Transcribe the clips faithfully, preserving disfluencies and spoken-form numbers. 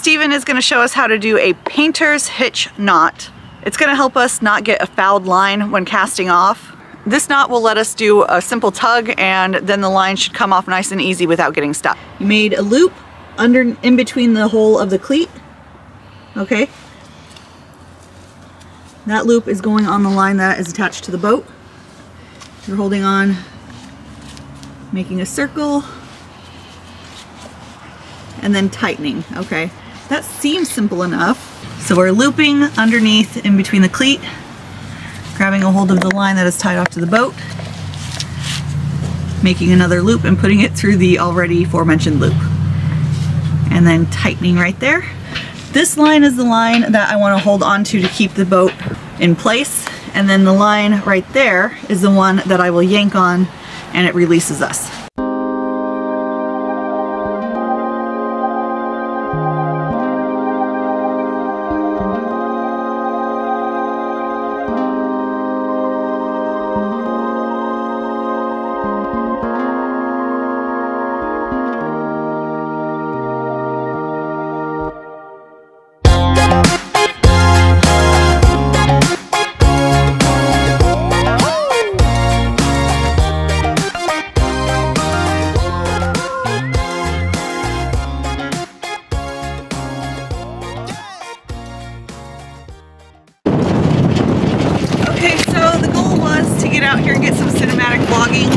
Steven is going to show us how to do a painter's hitch knot. It's going to help us not get a fouled line when casting off. This knot will let us do a simple tug, and then the line should come off nice and easy without getting stuck. You made a loop under in between the hole of the cleat. Okay. That loop is going on the line that is attached to the boat. You're holding on, making a circle, and then tightening. Okay, that seems simple enough. So we're looping underneath in between the cleat, grabbing a hold of the line that is tied off to the boat, making another loop and putting it through the already aforementioned loop, and then tightening right there. This line is the line that I want to hold on to to keep the boat in place, and then the line right there is the one that I will yank on and it releases us. Out here and get some cinematic vlogging.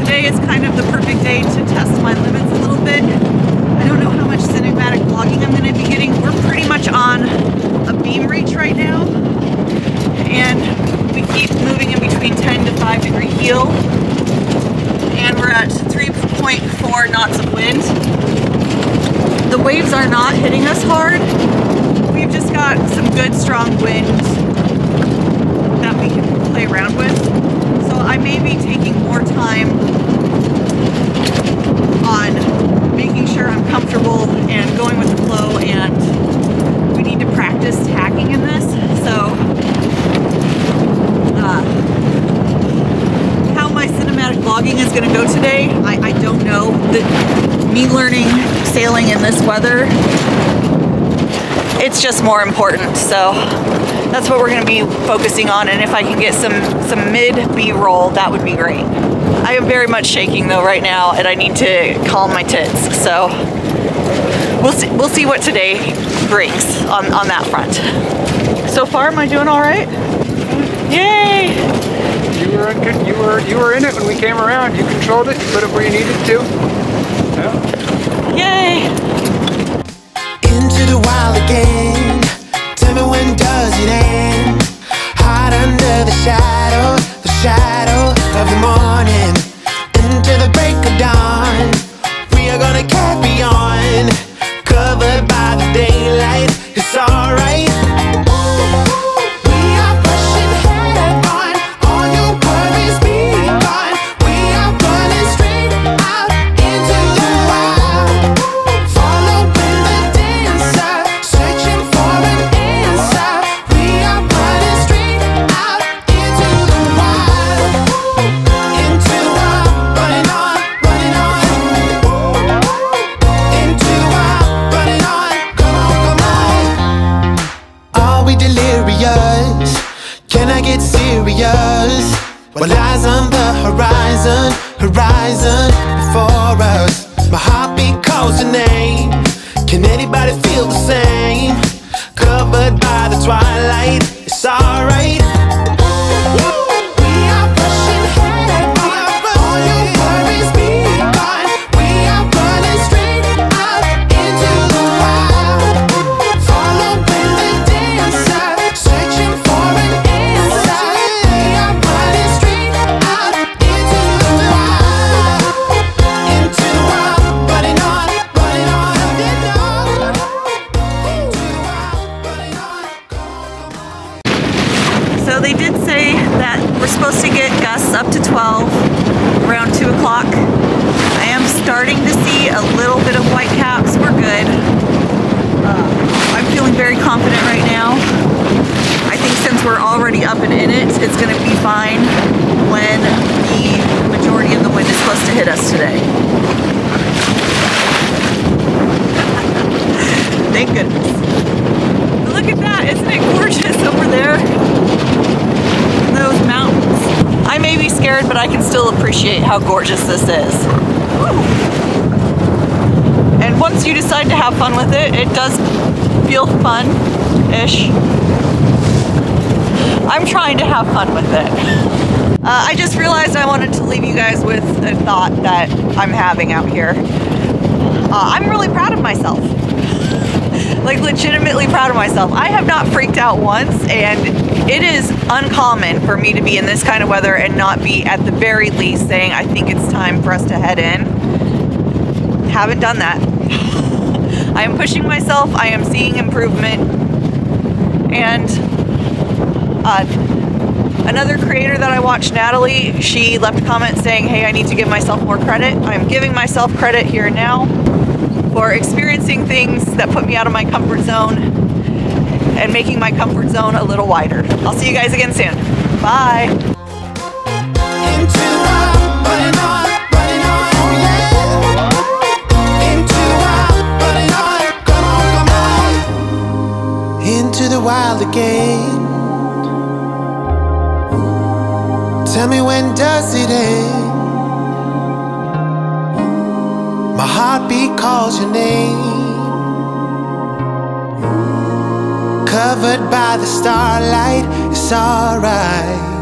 Today is kind of the perfect day to test my limits a little bit. I don't know how much cinematic vlogging I'm going to be getting. We're pretty much on a beam reach right now, and we keep moving in between ten to five degree heel, and we're at three point four knots of wind. The waves are not hitting us hard. We've just got some good strong wind that we can around with, so I may be taking more time on making sure I'm comfortable and going with the flow, and we need to practice tacking in this. So uh, how my cinematic vlogging is going to go today, I, I don't know. The, me learning sailing in this weather, it's just more important, so that's what we're going to be focusing on, and if I can get some some mid B-roll, that would be great. I am very much shaking though right now, and I need to calm my tits, so we'll see, we'll see what today brings on, on that front. So far, am I doing all right? Yay! You were, good, you were, you were in it when we came around. You controlled it, you put it where you needed to. Yeah. Yay! Into the wild again. Tell me when does it end? Hot under the shadow, the shadow of the morning. Into the break of dawn, we are gonna carry on. Covered by the daylight, it's alright. What lies on the horizon, horizon before us? My heartbeat calls your name. Can anybody feel the same? Covered by the twilight, it's alright. Up and in it, it's going to be fine when the majority of the wind is supposed to hit us today. thank goodness. But look at that, isn't it gorgeous over there? Those mountains. I may be scared, but I can still appreciate how gorgeous this is. Woo. And once you decide to have fun with it, it does feel fun-ish. I'm trying to have fun with it. Uh, I just realized I wanted to leave you guys with a thought that I'm having out here. Uh, I'm really proud of myself. Like, legitimately proud of myself. I have not freaked out once, and it is uncommon for me to be in this kind of weather and not be at the very least saying, I think it's time for us to head in. Haven't done that. I am pushing myself. I am seeing improvement. And uh, another creator that I watched, Natalie, she left a comment saying, hey, I need to give myself more credit. I'm giving myself credit here and now for experiencing things that put me out of my comfort zone and making my comfort zone a little wider. I'll see you guys again soon. Bye. Into the wild again. Tell me, when does it end? My heartbeat calls your name. Covered by the starlight, it's alright.